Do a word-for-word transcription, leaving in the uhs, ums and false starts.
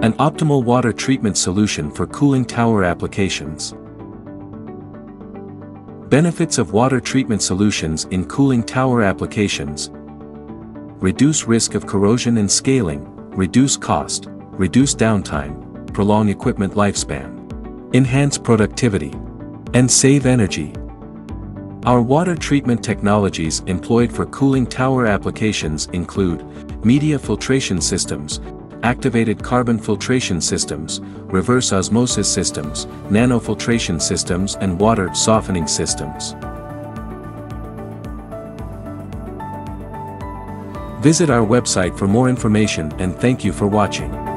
An optimal water treatment solution for cooling tower applications. Benefits of water treatment solutions in cooling tower applications. Reduce risk of corrosion and scaling, reduce cost, reduce downtime, prolong equipment lifespan, enhance productivity, and save energy. Our water treatment technologies employed for cooling tower applications include media filtration systems, activated carbon filtration systems, reverse osmosis systems, nanofiltration systems, and water softening systems. Visit our website for more information, and thank you for watching.